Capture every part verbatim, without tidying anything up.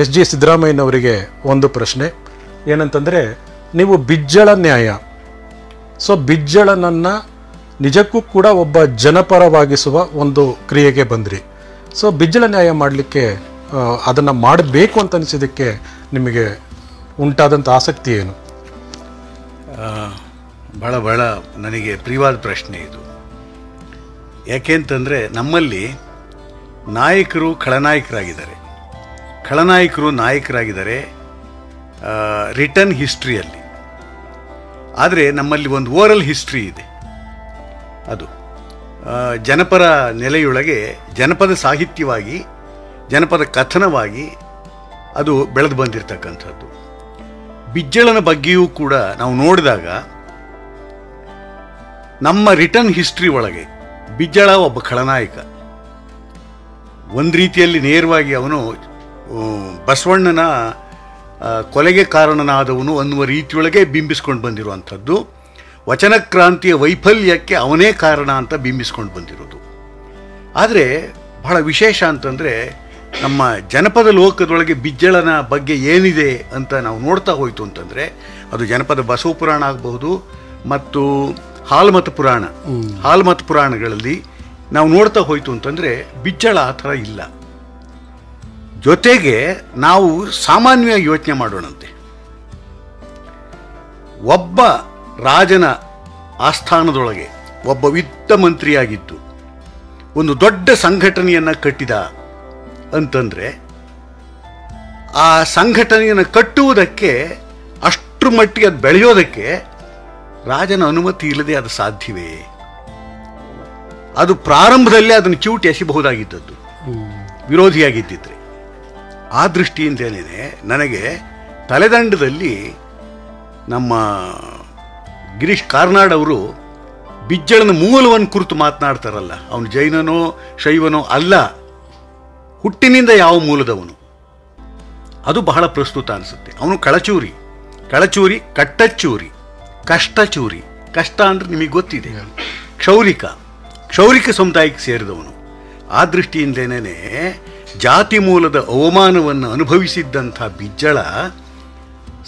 S G ಸಿದ್ದರಾಮಯ್ಯನವರಿಗೆ ಒಂದು ಪ್ರಶ್ನೆ ಏನಂತಂದರೆ, ನೀವು ಬಿಜ್ಜಳ ನ್ಯಾಯ, ಸೊ ಬಿಜ್ಜಳನನ್ನು ನಿಜಕ್ಕೂ ಕೂಡ ಒಬ್ಬ ಜನಪರವಾಗಿಸುವ ಒಂದು ಕ್ರಿಯೆಗೆ ಬಂದ್ರಿ. ಸೊ ಬಿಜ್ಜಳ ನ್ಯಾಯ ಮಾಡಲಿಕ್ಕೆ ಅದನ್ನು ಮಾಡಬೇಕು ಅಂತ ಅನಿಸಿದ್ದಕ್ಕೆ ನಿಮಗೆ ಉಂಟಾದಂಥ ಆಸಕ್ತಿ ಏನು? ಭಾಳ ಭಾಳ ನನಗೆ ಪ್ರಿಯವಾದ ಪ್ರಶ್ನೆ ಇದು. ಯಾಕೆಂತಂದರೆ ನಮ್ಮಲ್ಲಿ ನಾಯಕರು ಖಳನಾಯಕರಾಗಿದ್ದಾರೆ, ಖಳನಾಯಕರು ನಾಯಕರಾಗಿದ್ದಾರೆ ರಿಟರ್ನ್ ಹಿಸ್ಟ್ರಿಯಲ್ಲಿ. ಆದರೆ ನಮ್ಮಲ್ಲಿ ಒಂದು ಓರಲ್ ಹಿಸ್ಟ್ರಿ ಇದೆ. ಅದು ಜನಪರ ನೆಲೆಯೊಳಗೆ ಜನಪದ ಸಾಹಿತ್ಯವಾಗಿ ಜನಪದ ಕಥನವಾಗಿ ಅದು ಬೆಳೆದು ಬಂದಿರತಕ್ಕಂಥದ್ದು. ಬಿಜ್ಜಳನ ಬಗ್ಗೆಯೂ ಕೂಡ ನಾವು ನೋಡಿದಾಗ ನಮ್ಮ ರಿಟರ್ನ್ ಹಿಸ್ಟ್ರಿ ಒಳಗೆ ಬಿಜ್ಜಳ ಒಬ್ಬ ಖಳನಾಯಕ. ಒಂದು ರೀತಿಯಲ್ಲಿ ನೇರವಾಗಿ ಅವನು ಬಸವಣ್ಣನ ಕೊಲೆಗೆ ಕಾರಣನಾದವನು ಅನ್ನುವ ರೀತಿಯೊಳಗೆ ಬಿಂಬಿಸ್ಕೊಂಡು ಬಂದಿರುವಂಥದ್ದು. ವಚನಕ್ರಾಂತಿಯ ವೈಫಲ್ಯಕ್ಕೆ ಅವನೇ ಕಾರಣ ಅಂತ ಬಿಂಬಿಸ್ಕೊಂಡು ಬಂದಿರೋದು. ಆದರೆ ಬಹಳ ವಿಶೇಷ ಅಂತಂದರೆ ನಮ್ಮ ಜನಪದ ಲೋಕದೊಳಗೆ ಬಿಜ್ಜಳನ ಬಗ್ಗೆ ಏನಿದೆ ಅಂತ ನಾವು ನೋಡ್ತಾ ಹೋಯಿತು ಅಂತಂದರೆ ಅದು ಜನಪದ ಬಸವ ಪುರಾಣ ಆಗಬಹುದು ಮತ್ತು ಹಾಲುಮತ ಪುರಾಣ ಹಾಲುಮತ ಪುರಾಣಗಳಲ್ಲಿ ನಾವು ನೋಡ್ತಾ ಹೋಯಿತು ಅಂತಂದರೆ ಬಿಜ್ಜಳ ಆ ಥರ ಇಲ್ಲ. ಜೊತೆಗೆ ನಾವು ಸಾಮಾನ್ಯವಾಗಿ ಯೋಚನೆ ಮಾಡೋಣಂತೆ, ಒಬ್ಬ ರಾಜನ ಆಸ್ಥಾನದೊಳಗೆ ಒಬ್ಬ ವಿತ್ತ ಮಂತ್ರಿಯಾಗಿದ್ದು ಒಂದು ದೊಡ್ಡ ಸಂಘಟನೆಯನ್ನು ಕಟ್ಟಿದ ಅಂತಂದರೆ ಆ ಸಂಘಟನೆಯನ್ನು ಕಟ್ಟುವುದಕ್ಕೆ, ಅಷ್ಟರ ಮಟ್ಟಿಗೆ ಅದು ಬೆಳೆಯೋದಕ್ಕೆ ರಾಜನ ಅನುಮತಿ ಇಲ್ಲದೆ ಅದು ಸಾಧ್ಯವೇ? ಅದು ಪ್ರಾರಂಭದಲ್ಲೇ ಅದನ್ನು ಚ್ಯೂಟಿ ಎಸೆಯಬಹುದಾಗಿದ್ದದ್ದು ವಿರೋಧಿಯಾಗಿದ್ದಿದ್ರೆ. ಆ ದೃಷ್ಟಿಯಿಂದಲೇ ನನಗೆ ತಲೆದಂಡದಲ್ಲಿ ನಮ್ಮ ಗಿರೀಶ್ ಕಾರ್ನಾಡ್ ಅವರು ಬಿಜ್ಜಳನ ಮೂಲವನ್ನು ಕುರಿತು ಮಾತನಾಡ್ತಾರಲ್ಲ, ಅವನು ಜೈನನೋ ಶೈವನೋ ಅಲ್ಲ, ಹುಟ್ಟಿನಿಂದ ಯಾವ ಮೂಲದವನು ಅದು ಬಹಳ ಪ್ರಸ್ತುತ ಅನಿಸುತ್ತೆ. ಅವನು ಕಳಚೂರಿ, ಕಳಚೂರಿ ಕಟ್ಟಚೂರಿ ಕಷ್ಟಚೂರಿ, ಕಷ್ಟ ಅಂದರೆ ನಿಮಗೆ ಗೊತ್ತಿದೆ, ಕ್ಷೌರಿಕ ಕ್ಷೌರಿಕ ಸಮುದಾಯಕ್ಕೆ ಸೇರಿದವನು. ಆ ದೃಷ್ಟಿಯಿಂದಲೇ ಜಾತಿ ಮೂಲದ ಅವಮಾನವನ್ನು ಅನುಭವಿಸಿದ್ದಂಥ ಬಿಜ್ಜಳ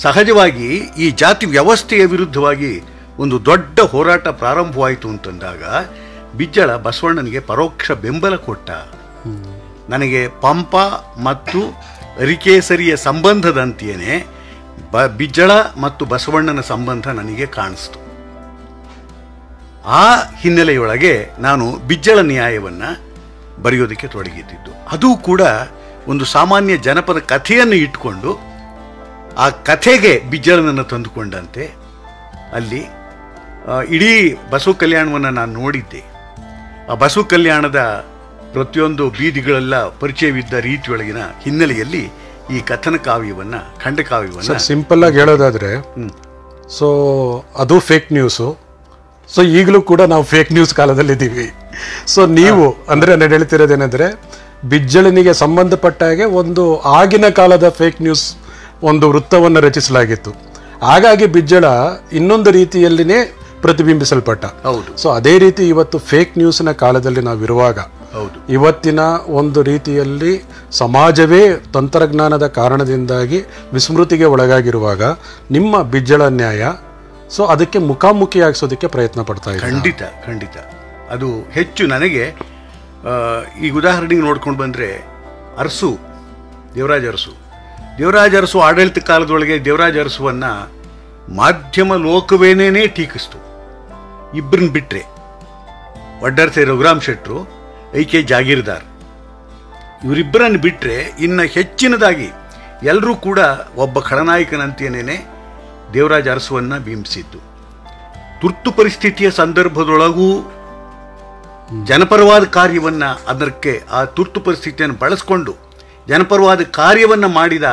ಸಹಜವಾಗಿ ಈ ಜಾತಿ ವ್ಯವಸ್ಥೆಯ ವಿರುದ್ಧವಾಗಿ ಒಂದು ದೊಡ್ಡ ಹೋರಾಟ ಪ್ರಾರಂಭವಾಯಿತು ಅಂತಂದಾಗ ಬಿಜ್ಜಳ ಬಸವಣ್ಣನಿಗೆ ಪರೋಕ್ಷ ಬೆಂಬಲ ಕೊಟ್ಟ. ನನಗೆ ಪಂಪ ಮತ್ತು ಅರಿಕೇಸರಿಯ ಸಂಬಂಧದಂತೆಯೇ ಬ ಬಿಜ್ಜಳ ಮತ್ತು ಬಸವಣ್ಣನ ಸಂಬಂಧ ನನಗೆ ಕಾಣಿಸ್ತು. ಆ ಹಿನ್ನೆಲೆಯೊಳಗೆ ನಾನು ಬಿಜ್ಜಳ ನ್ಯಾಯವನ್ನು ಬರೆಯೋದಕ್ಕೆ ತೊಡಗಿದ್ದಿದ್ದು. ಅದು ಕೂಡ ಒಂದು ಸಾಮಾನ್ಯ ಜನಪದ ಕಥೆಯನ್ನು ಇಟ್ಟುಕೊಂಡು ಆ ಕಥೆಗೆ ಬಿಜ್ಜಳನನ್ನು ತಂದುಕೊಂಡಂತೆ ಅಲ್ಲಿ ಇಡೀ ಬಸವ ಕಲ್ಯಾಣವನ್ನು ನಾನು ನೋಡಿದ್ದೆ. ಆ ಬಸವ ಕಲ್ಯಾಣದ ಪ್ರತಿಯೊಂದು ಬೀದಿಗಳೆಲ್ಲ ಪರಿಚಯವಿದ್ದ ರೀತಿಯೊಳಗಿನ ಹಿನ್ನೆಲೆಯಲ್ಲಿ ಈ ಕಥನ ಕಾವ್ಯವನ್ನು, ಖಂಡಕಾವ್ಯವನ್ನು ಸಿಂಪಲ್ ಆಗಿ ಹೇಳೋದಾದರೆ ಸೊ ಅದು ಫೇಕ್ ನ್ಯೂಸು. ಸೊ ಈಗಲೂ ಕೂಡ ನಾವು ಫೇಕ್ ನ್ಯೂಸ್ ಕಾಲದಲ್ಲಿದ್ದೀವಿ. ಸೊ ನೀವು ಅಂದರೆ ನಾನು ಹೇಳ್ತಿರೋದೇನೆಂದರೆ ಬಿಜ್ಜಳನಿಗೆ ಸಂಬಂಧಪಟ್ಟ ಹಾಗೆ ಒಂದು ಆಗಿನ ಕಾಲದ ಫೇಕ್ ನ್ಯೂಸ್ ಒಂದು ವೃತ್ತವನ್ನು ರಚಿಸಲಾಗಿತ್ತು. ಹಾಗಾಗಿ ಬಿಜ್ಜಳ ಇನ್ನೊಂದು ರೀತಿಯಲ್ಲಿನೇ ಪ್ರತಿಬಿಂಬಿಸಲ್ಪಟ್ಟ. ಹೌದು. ಸೊ ಅದೇ ರೀತಿ ಇವತ್ತು ಫೇಕ್ ನ್ಯೂಸ್ನ ಕಾಲದಲ್ಲಿ ನಾವಿರುವಾಗ, ಹೌದು, ಇವತ್ತಿನ ಒಂದು ರೀತಿಯಲ್ಲಿ ಸಮಾಜವೇ ತಂತ್ರಜ್ಞಾನದ ಕಾರಣದಿಂದಾಗಿ ವಿಸ್ಮೃತಿಗೆ ಒಳಗಾಗಿರುವಾಗ ನಿಮ್ಮ ಬಿಜ್ಜಳ ನ್ಯಾಯ ಸೊ ಅದಕ್ಕೆ ಮುಖಾಮುಖಿಯಾಗಿಸೋದಕ್ಕೆ ಪ್ರಯತ್ನ ಪಡ್ತಾ ಇದ್ದೀವಿ. ಖಂಡಿತ ಖಂಡಿತ ಅದು ಹೆಚ್ಚು ನನಗೆ ಈಗ ಉದಾಹರಣೆಗೆ ನೋಡ್ಕೊಂಡು ಬಂದರೆ ಅರಸು, ದೇವರಾಜ ಅರಸು ದೇವರಾಜ ಅರಸು ಆಡಳಿತ ಕಾಲದೊಳಗೆ ದೇವರಾಜ ಅರಸುವನ್ನು ಮಾಧ್ಯಮ ಲೋಕವೇನೇ ಟೀಕಿಸ್ತು. ಇಬ್ಬರನ್ನ ಬಿಟ್ಟರೆ ಒಡ್ಡರ್ತೆ ರಘುರಾಮ್ ಶೆಟ್ಟರು, ಐ ಕೆ ಜಾಗೀರ್ದಾರ್, ಇವರಿಬ್ಬರನ್ನು ಬಿಟ್ಟರೆ ಇನ್ನು ಹೆಚ್ಚಿನದಾಗಿ ಎಲ್ಲರೂ ಕೂಡ ಒಬ್ಬ ಖಳನಾಯಕನಂತೆಯೇ ದೇವರಾಜ ಅರಸುವನ್ನು ಬಿಂಬಿಸಿದ್ದು. ತುರ್ತು ಪರಿಸ್ಥಿತಿಯ ಸಂದರ್ಭದೊಳಗೂ ಜನಪರವಾದ ಕಾರ್ಯವನ್ನು, ಅದಕ್ಕೆ ಆ ತುರ್ತು ಪರಿಸ್ಥಿತಿಯನ್ನು ಬಳಸಿಕೊಂಡು ಜನಪರವಾದ ಕಾರ್ಯವನ್ನು ಮಾಡಿದ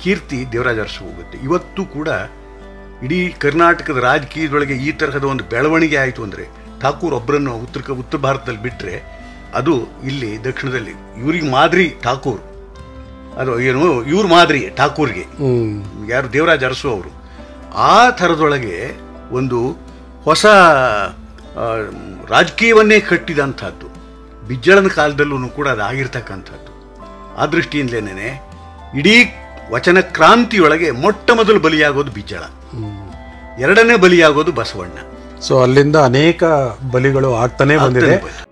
ಕೀರ್ತಿ ದೇವರಾಜ ಅರಸು ಹೋಗುತ್ತೆ. ಇವತ್ತು ಕೂಡ ಇಡೀ ಕರ್ನಾಟಕದ ರಾಜಕೀಯದೊಳಗೆ ಈ ತರಹದ ಒಂದು ಬೆಳವಣಿಗೆ ಆಯಿತು ಅಂದರೆ ಠಾಕೂರ್ ಒಬ್ಬರನ್ನು ಉತ್ತರ ಉತ್ತರ ಭಾರತದಲ್ಲಿ ಬಿಟ್ಟರೆ ಅದು ಇಲ್ಲಿ ದಕ್ಷಿಣದಲ್ಲಿ ಇವ್ರಿಗೆ ಮಾದರಿ ಠಾಕೂರ್, ಅದು ಏನು ಇವ್ರ ಮಾದರಿ ಠಾಕೂರ್ಗೆ ಯಾರು ದೇವರಾಜ ಅರಸು ಅವರು. ಆ ಥರದೊಳಗೆ ಒಂದು ಹೊಸ ರಾಜಕೀಯವನ್ನೇ ಕಟ್ಟಿದಂಥದ್ದು ಬಿಜ್ಜಳನ ಕಾಲದಲ್ಲೂ ಕೂಡ ಅದು ಆಗಿರ್ತಕ್ಕಂಥದ್ದು. ಆ ದೃಷ್ಟಿಯಿಂದಲೇ ಇಡಿ ವಚನ ಕ್ರಾಂತಿಯೊಳಗೆ ಮೊಟ್ಟಮೊದಲು ಬಲಿಯಾಗೋದು ಬಿಜ್ಜಳ, ಎರಡನೇ ಬಲಿಯಾಗೋದು ಬಸವಣ್ಣ. ಸೊ ಅಲ್ಲಿಂದ ಅನೇಕ ಬಲಿಗಳು ಆಗ್ತಾನೆ ಬಂದಿದೆ.